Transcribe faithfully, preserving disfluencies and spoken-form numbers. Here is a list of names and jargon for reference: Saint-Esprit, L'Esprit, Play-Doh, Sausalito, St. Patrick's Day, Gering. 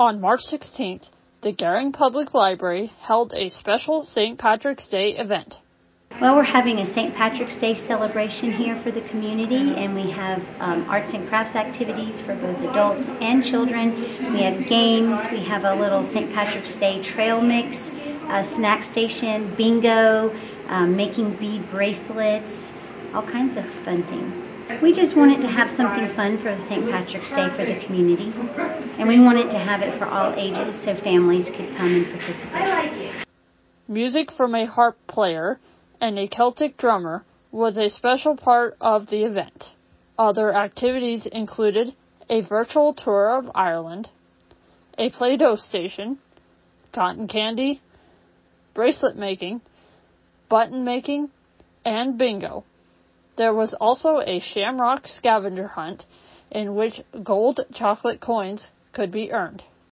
On March sixteenth, the Gering Public Library held a special Saint Patrick's Day event. Well, we're having a Saint Patrick's Day celebration here for the community, and we have um, arts and crafts activities for both adults and children. We have games, we have a little Saint Patrick's Day trail mix, a snack station, bingo, um, making bead bracelets, all kinds of fun things. We just wanted to have something fun for Saint Patrick's Day for the community, and we wanted to have it for all ages so families could come and participate. Music from a harp player and a Celtic drummer was a special part of the event. Other activities included a virtual tour of Ireland, a Play-Doh station, cotton candy, bracelet making, button making, and bingo. There was also a shamrock scavenger hunt in which gold chocolate coins could be earned.